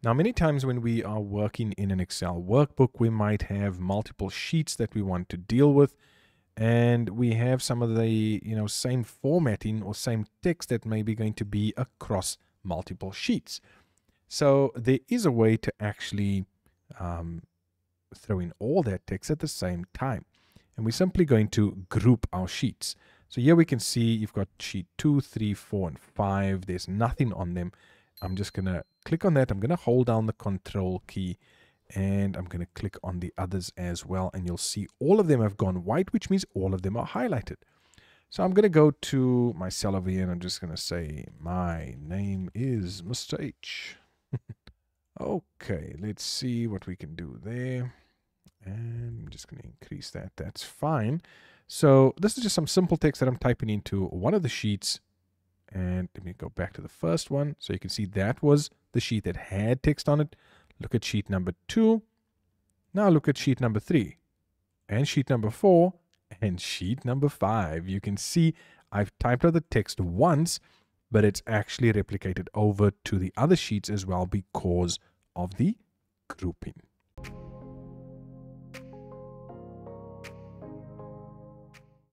Now, many times when we are working in an Excel workbook, we might have multiple sheets that we want to deal with, and we have some of the same formatting or same text that may be going to be across multiple sheets. So there is a way to actually throw in all that text at the same time. And we're simply going to group our sheets. So here we can see you've got sheet 2, 3, 4, and 5. There's nothing on them. I'm just going to click on that. I'm going to hold down the control key and I'm going to click on the others as well. And you'll see all of them have gone white, which means all of them are highlighted. So I'm going to go to my cell over here and I'm just going to say, my name is Mr. H. Okay, let's see what we can do there. And I'm just going to increase that. That's fine. So this is just some simple text that I'm typing into one of the sheets. And let me go back to the first one. So you can see that was the sheet that had text on it. Look at sheet number 2. Now look at sheet number 3. And sheet number 4. And sheet number 5. You can see I've typed out the text once, but it's actually replicated over to the other sheets as well because of the grouping.